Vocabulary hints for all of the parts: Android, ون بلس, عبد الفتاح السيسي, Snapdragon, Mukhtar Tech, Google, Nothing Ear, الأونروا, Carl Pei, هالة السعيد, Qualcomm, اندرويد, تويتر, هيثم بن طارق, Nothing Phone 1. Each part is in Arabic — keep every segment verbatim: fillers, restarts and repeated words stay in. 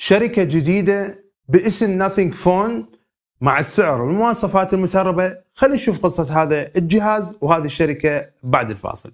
شركة جديدة باسم Nothing Phone مع السعر والمواصفات المسربة. خلينا نشوف قصة هذا الجهاز وهذه الشركة بعد الفاصل.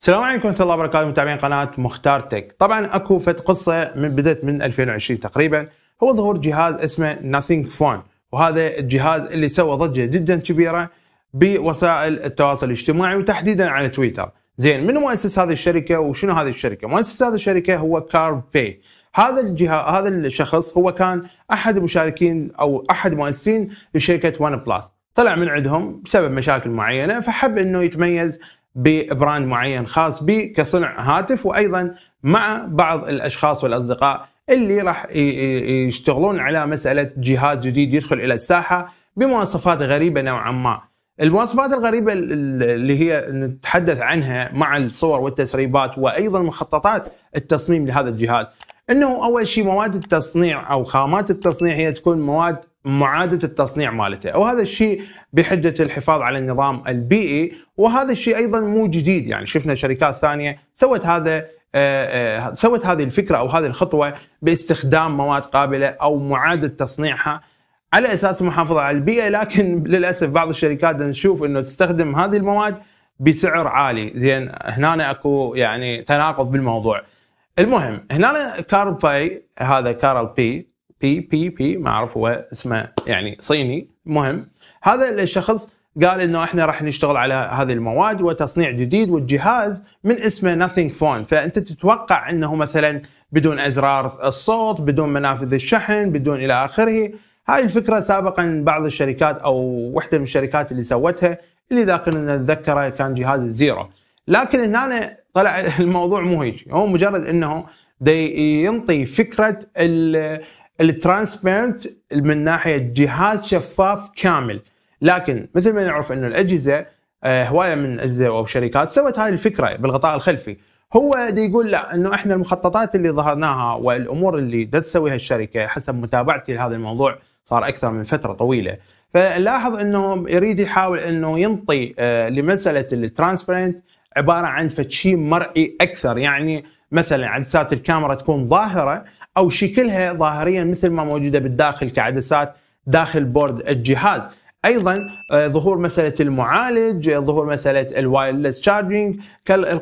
السلام عليكم ورحمة الله وبركاته متابعين قناة مختار تك. طبعا اكو فت قصة من بدأت من ألفين وعشرين تقريبا، هو ظهور جهاز اسمه Nothing Phone، وهذا الجهاز اللي سوى ضجة جدا كبيرة بوسائل التواصل الاجتماعي وتحديدا على تويتر. زين، من مؤسس هذه الشركة وشنو هذه الشركة؟ مؤسس هذه الشركة هو كارل بي. هذا الجهاز هذا الشخص هو كان احد مشاركين او احد مؤسسين لشركة ون بلس، طلع من عندهم بسبب مشاكل معينة، فحب انه يتميز ببراند معين خاص به كصنع هاتف، وايضا مع بعض الاشخاص والاصدقاء اللي راح يشتغلون على مسألة جهاز جديد يدخل الى الساحة بمواصفات غريبة نوعا ما. المواصفات الغريبة اللي هي نتحدث عنها مع الصور والتسريبات وايضا مخططات التصميم لهذا الجهاز، انه اول شيء مواد التصنيع او خامات التصنيع هي تكون مواد معادة التصنيع مالته، وهذا الشيء بحجة الحفاظ على النظام البيئي، وهذا الشيء ايضا مو جديد، يعني شفنا شركات ثانية سوت هذا سوت هذه الفكرة او هذه الخطوة باستخدام مواد قابلة او معادة تصنيعها على اساس المحافظه على البيئه، لكن للاسف بعض الشركات نشوف انه تستخدم هذه المواد بسعر عالي. زين، هنا اكو يعني تناقض بالموضوع. المهم هنا كارل باي، هذا كارل بي بي بي بي ما اعرف هو اسمه يعني صيني، المهم هذا الشخص قال انه احنا راح نشتغل على هذه المواد وتصنيع جديد، والجهاز من اسمه Nothing Phone، فانت تتوقع انه مثلا بدون ازرار الصوت، بدون منافذ الشحن، بدون الى اخره. هاي الفكرة سابقا بعض الشركات او وحدة من الشركات اللي سوتها، اللي اذا كنا نتذكره كان جهاز الزيرو، لكن هنا طلع الموضوع مو هيك، هو مجرد انه دي ينطي فكرة الترانسبيرنت من ناحية جهاز شفاف كامل، لكن مثل ما نعرف انه الاجهزة هواية من الاجهزة او شركات سوت هاي الفكرة بالغطاء الخلفي. هو دي يقول لا، انه احنا المخططات اللي ظهرناها والامور اللي دا تسويها الشركة، حسب متابعتي لهذا الموضوع صار اكثر من فتره طويله، فلاحظ انه يريد يحاول انه ينطي لمساله الترانسبرنت عباره عن شيء مرئي اكثر، يعني مثلا عدسات الكاميرا تكون ظاهره او شكلها ظاهريا مثل ما موجوده بالداخل كعدسات داخل بورد الجهاز، ايضا ظهور مساله المعالج، ظهور مساله الوايرلس تشارجنج،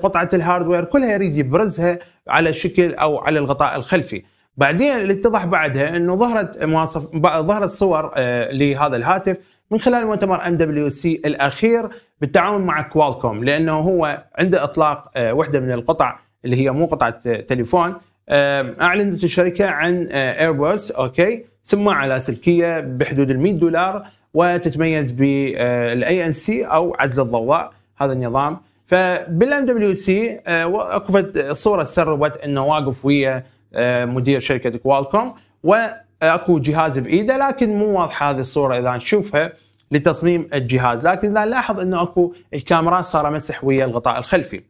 قطعه الهاردوير كلها يريد يبرزها على شكل او على الغطاء الخلفي. بعدين اللي اتضح بعدها انه ظهرت مواصف ظهرت صور لهذا الهاتف من خلال مؤتمر إم دبليو سي الاخير بالتعاون مع كوالكوم، لانه هو عنده اطلاق وحده من القطع اللي هي مو قطعه تليفون، اعلنت الشركه عن ايربوس اوكي سماعه لاسلكيه بحدود ال مئة دولار، وتتميز بالاي ان سي او عزل الضوء هذا النظام. فبالام دبليو سي وقفت الصوره تسربت انه واقف ويا مدير شركة كوالكوم واكو جهاز بايده، لكن مو واضحة هذه الصورة اذا نشوفها لتصميم الجهاز، لكن اذا نلاحظ انه اكو الكاميرا صار مسح ويا الغطاء الخلفي.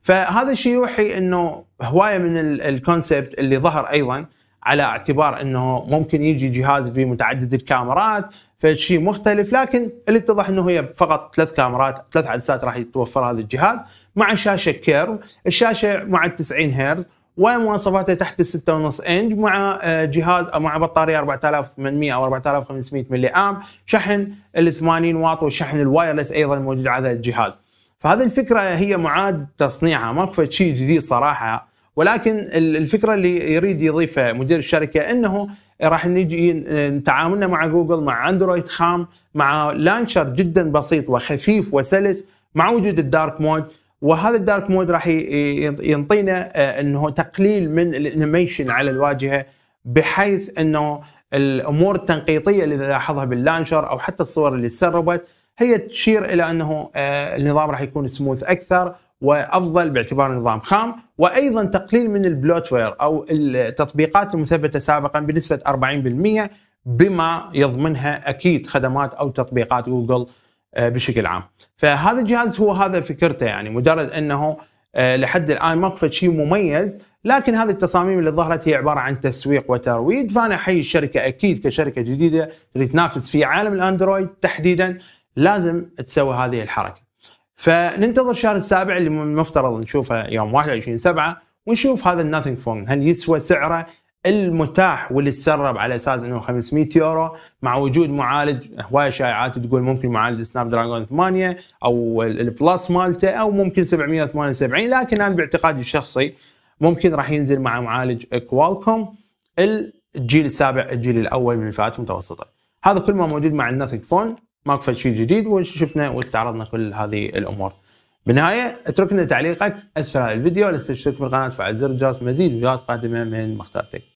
فهذا الشيء يوحي انه هواية من الكونسبت اللي ظهر ايضا على اعتبار انه ممكن يجي جهاز بمتعدد الكاميرات فشيء مختلف، لكن اللي اتضح انه هي فقط ثلاث كاميرات، ثلاث عدسات راح يتوفر هذا الجهاز مع شاشة كيرف، الشاشة مع تسعين هرتز، ومواصفاته تحت ستة ونص انش، مع جهاز او مع بطاريه أربعة آلاف وثمانمئة او أربعة آلاف وخمسمئة ملي امب، شحن ال ثمانين واط، والشحن الوايرلس ايضا موجود على الجهاز. فهذه الفكره هي معاد تصنيعها، ماكو شيء جديد صراحه، ولكن الفكره اللي يريد يضيفها مدير الشركه انه راح نجي تعاملنا مع جوجل مع اندرويد خام، مع لانشر جدا بسيط وخفيف وسلس، مع وجود الدارك مود، وهذا الدارك مود راح ينطينا انه تقليل من الانيميشن على الواجهه، بحيث انه الامور التنقيطيه اللي نلاحظها باللانشر او حتى الصور اللي تسربت هي تشير الى انه النظام راح يكون سموث اكثر وافضل باعتبار نظام خام، وايضا تقليل من البلوتوير او التطبيقات المثبته سابقا بنسبه أربعين بالمئة، بما يضمنها اكيد خدمات او تطبيقات جوجل بشكل عام. فهذا الجهاز هو هذا فكرته، يعني مجرد انه لحد الان ماكو شيء مميز، لكن هذه التصاميم اللي ظهرت هي عباره عن تسويق وترويج. فانا احيي الشركه اكيد كشركه جديده تريد تنافس في عالم الاندرويد تحديدا لازم تسوي هذه الحركه. فننتظر شهر السابع اللي المفترض نشوفه يوم واحد وعشرين سبعة ونشوف هذا الناثينج فون هل يسوى سعره المتاح واللي تسرب على اساس انه خمسمئة يورو مع وجود معالج. هواي شائعات تقول ممكن معالج سناب دراجون ثمانية او البلس مالته او ممكن سبعمئة وثمانية وسبعين، لكن انا باعتقادي الشخصي ممكن راح ينزل مع معالج كوالكوم الجيل السابع الجيل الاول من الفئات المتوسطه. هذا كل ما موجود مع الناثينج فون، ماكو شيء جديد وشفنا واستعرضنا كل هذه الامور. بالنهايه اترك لنا تعليقك اسفل هذا الفيديو، لا تنسى الاشتراك بالقناه وفعل زر الجرس مزيد فيديوهات قادمه من مختار تك.